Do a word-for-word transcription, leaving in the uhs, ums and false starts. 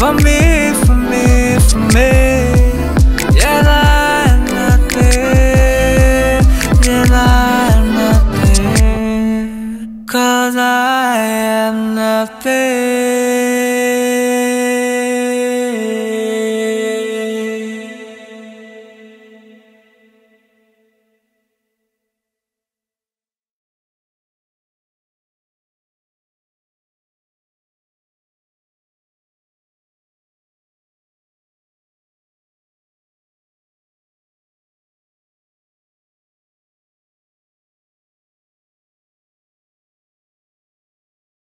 for me, for me, for me.